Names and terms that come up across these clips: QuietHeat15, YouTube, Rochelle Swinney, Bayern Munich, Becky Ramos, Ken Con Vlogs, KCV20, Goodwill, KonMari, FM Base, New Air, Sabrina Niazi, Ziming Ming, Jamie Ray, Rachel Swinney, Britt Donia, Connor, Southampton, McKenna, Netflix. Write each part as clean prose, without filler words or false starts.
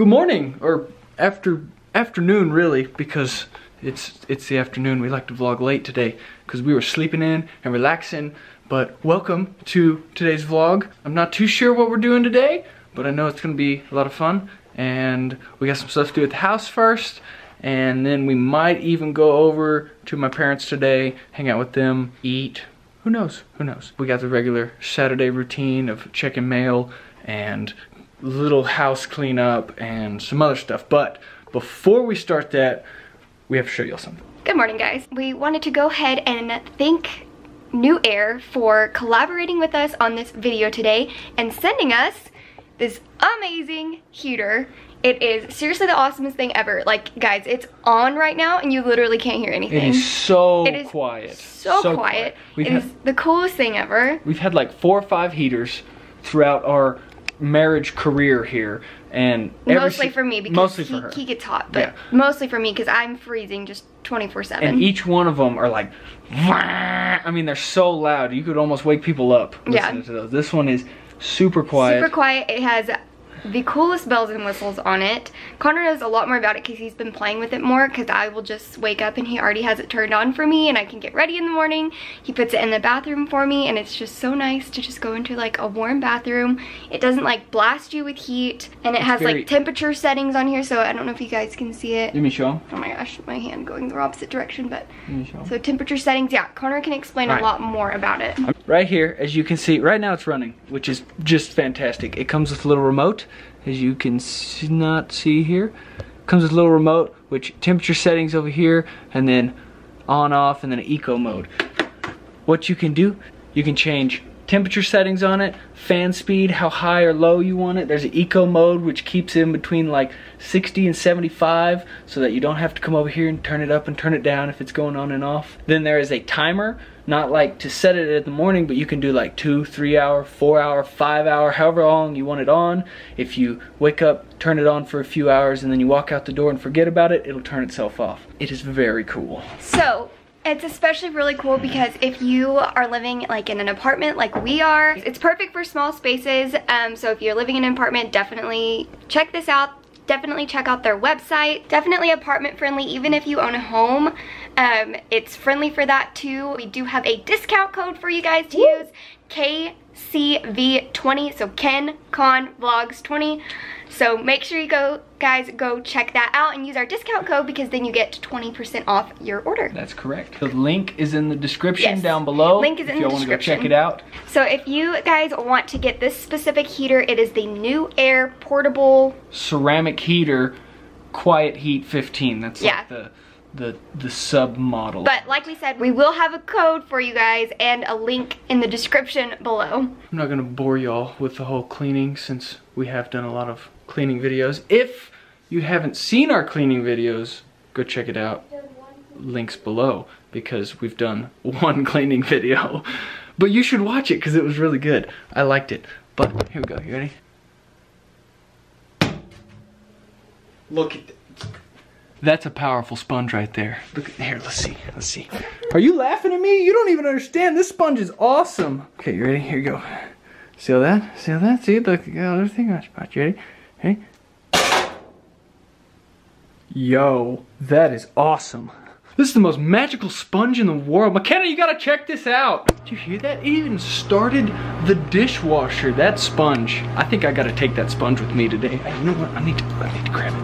Good morning, or afternoon really, because it's the afternoon. We like to vlog late today because we were sleeping in and relaxing. But welcome to today's vlog. I'm not too sure what we're doing today, but I know it's gonna be a lot of fun, and we got some stuff to do at the house first, and then we might even go over to my parents today, hang out with them, eat. Who knows? Who knows? We got the regular Saturday routine of checking mail and little house cleanup and some other stuff. But before we start that, we have to show y'all something. Good morning, guys. We wanted to go ahead and thank New Air for collaborating with us on this video today and sending us this amazing heater. It is seriously the awesomest thing ever. Like, guys, it's on right now and you literally can't hear anything. It is so quiet. So quiet. It is the coolest thing ever. We've had like 4 or 5 heaters throughout our marriage career here, and mostly for me because he gets hot, but yeah, mostly for me because I'm freezing just 24/7. And each one of them are like, I mean, they're so loud you could almost wake people up listening to those. This one is super quiet. Super quiet. It has the coolest bells and whistles on it. Connor knows a lot more about it because he's been playing with it more, because I will just wake up and he already has it turned on for me and I can get ready in the morning. He puts it in the bathroom for me, and it's just so nice to just go into like a warm bathroom. It doesn't like blast you with heat, and it has like temperature settings on here, so I don't know if you guys can see it. Let me show. Oh my gosh, my hand going the opposite direction, but so temperature settings, yeah, Connor can explain a lot more about it. Right here, as you can see, right now it's running, which is just fantastic. It comes with a little remote, as you can see, not see here. Comes with a little remote, which temperature settings over here, and then on, off, and then eco mode. What you can do, you can change temperature settings on it, fan speed, how high or low you want it. There's an eco mode which keeps it in between like 60 and 75 so that you don't have to come over here and turn it up and turn it down if it's going on and off. Then there is a timer, not like to set it in the morning, but you can do like 2, 3 hour, 4 hour, 5 hour, however long you want it on. If you wake up, turn it on for a few hours, and then you walk out the door and forget about it, it'll turn itself off. It is very cool. So it's especially really cool because if you are living like in an apartment like we are, it's perfect for small spaces. So if you're living in an apartment, definitely check this out. Definitely check out their website. Definitely apartment friendly, even if you own a home. It's friendly for that too. We do have a discount code for you guys to use, KCV20, so Ken Con Vlogs 20. So make sure you guys go check that out and use our discount code, because then you get 20% off your order. That's correct. The link is in the description down below. Link is in the description. If you want to go check it out. So if you guys want to get this specific heater, it is the New Air portable ceramic heater, QuietHeat15. That's like the sub model. But like we said, we will have a code for you guys and a link in the description below. I'm not gonna bore y'all with the whole cleaning, since we have done a lot of cleaning videos. If you haven't seen our cleaning videos, go check it out. Links below, because we've done one cleaning video. But you should watch it because it was really good. I liked it. But here we go. You ready? Look at this. That's a powerful sponge right there. Look here, let's see. Let's see. Are you laughing at me? You don't even understand. This sponge is awesome. Okay, you ready? Here you go. See all that? See all that? See? Look, everything on spot. You ready? Ready? Yo, that is awesome. This is the most magical sponge in the world. McKenna, you gotta check this out. Did you hear that? It even started the dishwasher, that sponge. I think I gotta take that sponge with me today. Hey, you know what? I need to grab it.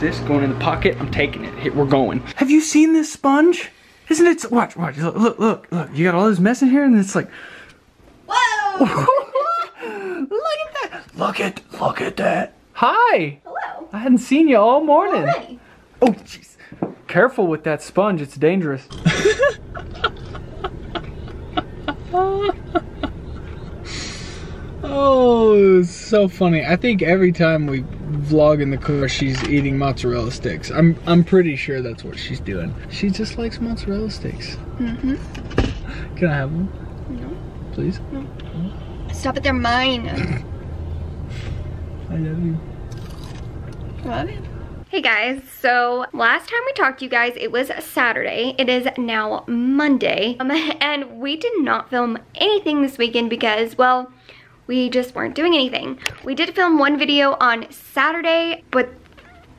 This going in the pocket, I'm taking it. Here, we're going. Have you seen this sponge? Isn't it, watch, look. You got all this mess in here and it's like, whoa! Look at that. Look at that. Hi. Hello. I hadn't seen you all morning. Already. Oh, jeez. Careful with that sponge, it's dangerous. Oh, it's so funny. I think every time we vlog in the car, she's eating mozzarella sticks. I'm pretty sure that's what she's doing. She just likes mozzarella sticks. Mm-hmm. Can I have one? No. Please? No. Stop it, they're mine. I love you. I love you. Hey guys, so last time we talked to you guys, it was Saturday. It is now Monday, and we did not film anything this weekend because, well, we just weren't doing anything. We did film one video on Saturday, but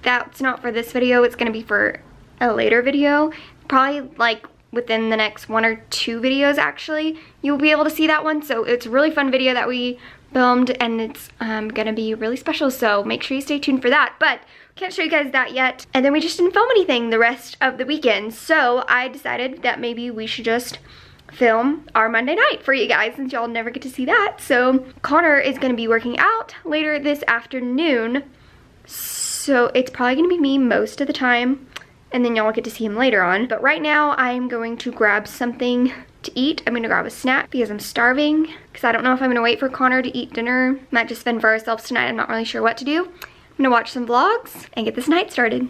that's not for this video. It's gonna be for a later video, probably like within the next one or two videos actually. You'll be able to see that one. So it's a really fun video that we filmed, and it's gonna be really special, so make sure you stay tuned for that. But can't show you guys that yet. And then we just didn't film anything the rest of the weekend, so I decided that maybe we should just film our Monday night for you guys, since y'all never get to see that. So Connor is gonna be working out later this afternoon, so it's probably gonna be me most of the time, and then y'all get to see him later on. But right now I'm going to grab something to eat. I'm gonna grab a snack because I'm starving, because I don't know if I'm gonna wait for Connor to eat dinner. Might just fend for ourselves tonight. I'm not really sure what to do. I'm gonna watch some vlogs and get this night started.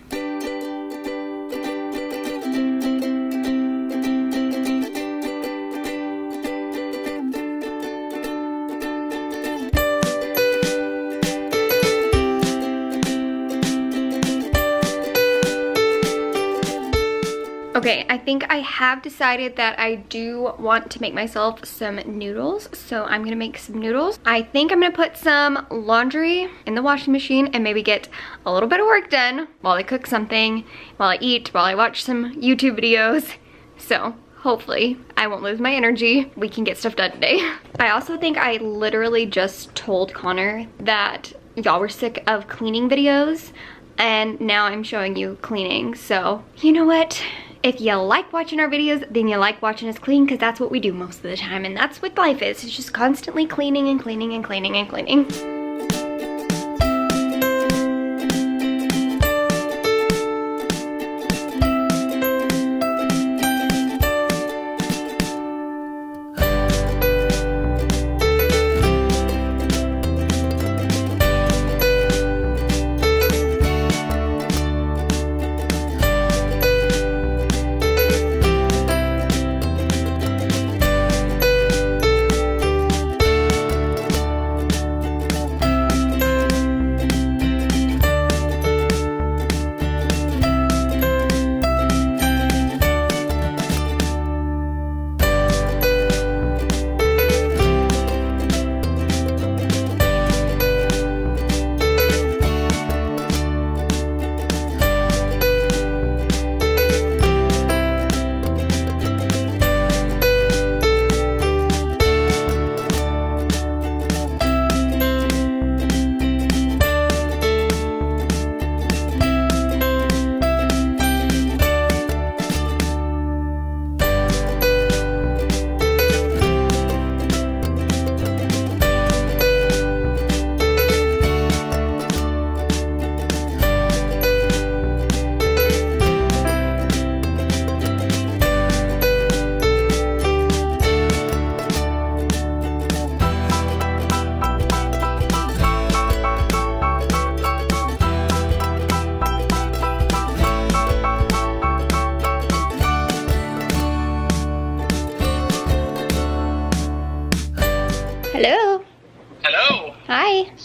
Okay, I think I have decided that I do want to make myself some noodles, so I'm gonna make some noodles. I think I'm gonna put some laundry in the washing machine and maybe get a little bit of work done while I cook something, while I eat, while I watch some YouTube videos. So hopefully I won't lose my energy. We can get stuff done today. I also think I literally just told Connor that y'all were sick of cleaning videos, and now I'm showing you cleaning. So you know what? If you like watching our videos, then you like watching us clean, because that's what we do most of the time, and that's what life is. It's just constantly cleaning and cleaning and cleaning and cleaning. Hello. Hello. Hi. What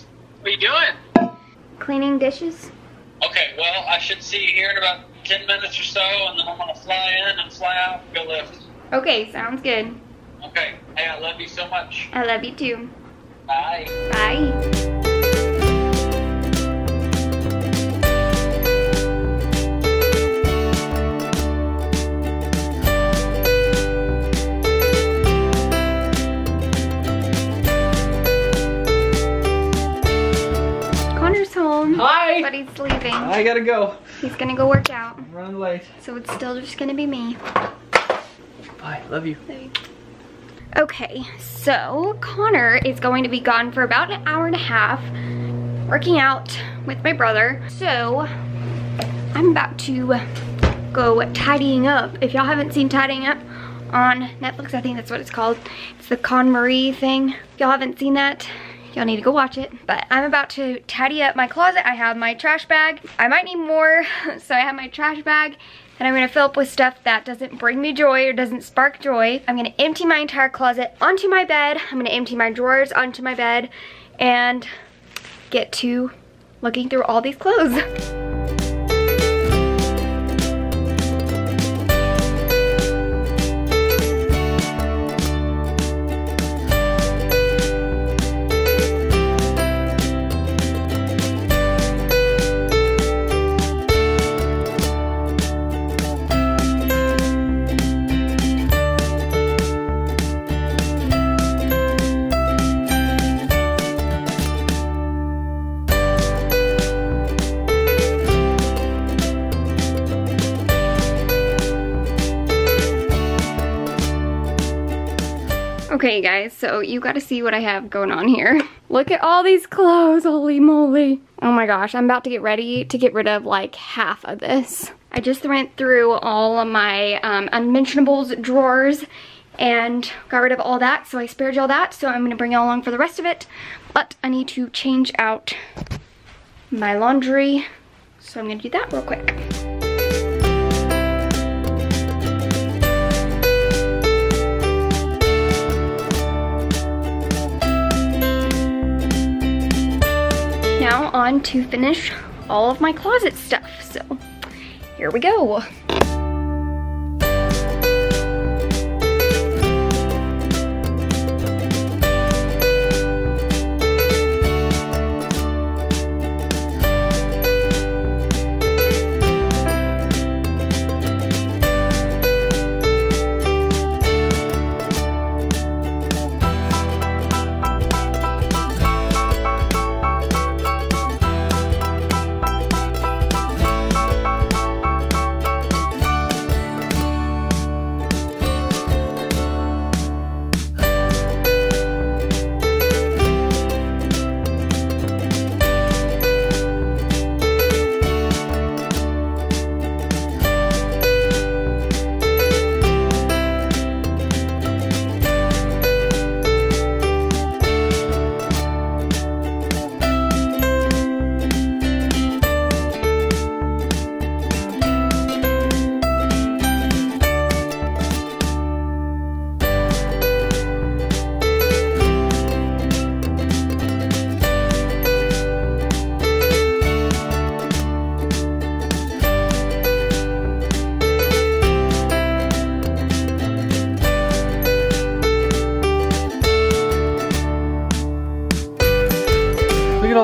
are you doing? Cleaning dishes. Okay, well, I should see you here in about 10 minutes or so, and then I'm going to fly in and fly out and go lift. Okay, sounds good. Okay. Hey, I love you so much. I love you too. Bye. Bye. Hi! But he's leaving. I gotta go. He's gonna go work out. I'm running late. So it's still just gonna be me. Bye, love you. Love you. Okay, so Connor is going to be gone for about an hour and a half, working out with my brother. So I'm about to go tidying up. If y'all haven't seen Tidying Up on Netflix, I think that's what it's called. It's the KonMari thing. If y'all haven't seen that, y'all need to go watch it. But I'm about to tidy up my closet. I have my trash bag. I might need more, so I have my trash bag, and I'm gonna fill up with stuff that doesn't bring me joy or doesn't spark joy. I'm gonna empty my entire closet onto my bed. I'm gonna empty my drawers onto my bed and get to looking through all these clothes. Okay guys, so you gotta see what I have going on here. Look at all these clothes, holy moly. Oh my gosh, I'm about to get ready to get rid of like half of this. I just went through all of my unmentionables drawers and got rid of all that, so I spared y'all that, so I'm gonna bring y'all along for the rest of it. But I need to change out my laundry, so I'm gonna do that real quick. Now on to finish all of my closet stuff, so here we go.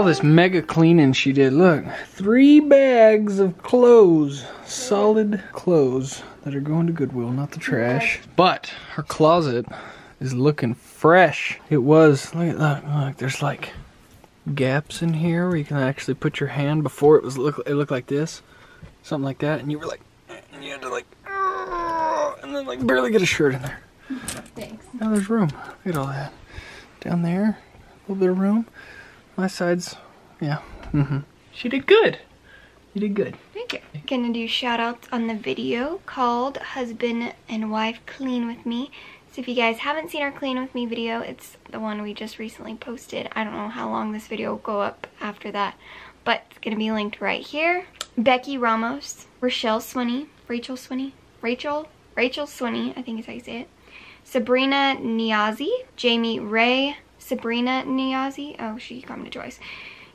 This mega cleaning she did. Look, 3 bags of clothes, solid clothes that are going to Goodwill, not the trash. But her closet is looking fresh. It was, look at that. Look, there's like gaps in here where you can actually put your hand. Before it was it looked like this, something like that, and you were like, and you had to like, and then like barely get a shirt in there. Thanks. Now there's room. Look at all that down there. A little bit of room. My sides, yeah. Mm-hmm. She did good. You did good. Thank you. I'm gonna do shout outs on the video called Husband and Wife Clean With Me. So if you guys haven't seen our Clean With Me video, it's the one we just recently posted. I don't know how long this video will go up after that, but it's gonna be linked right here. Becky Ramos, Rochelle Swinney, Rachel Swinney, I think is how you say it. Sabrina Niazi, Jamie Ray, Sabrina Niazi, oh, she commented twice.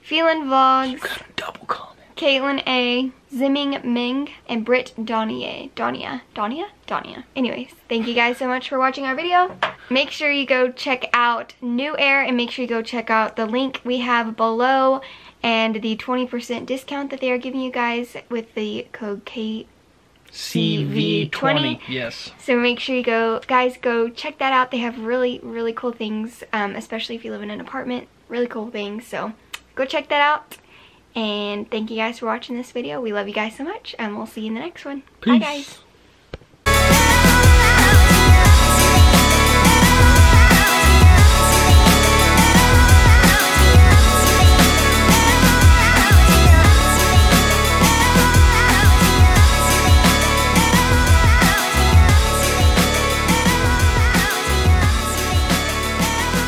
Phelan Vlogs, double comment. Caitlin A, Ziming Ming, and Britt Donia. Anyways, thank you guys so much for watching our video. Make sure you go check out New Air, and make sure you go check out the link we have below and the 20% discount that they are giving you guys with the code KCV20. Yes. So make sure you guys go check that out. They have really, really cool things, especially if you live in an apartment. Really cool things. So go check that out. And thank you guys for watching this video. We love you guys so much, and we'll see you in the next one. Peace. Bye guys.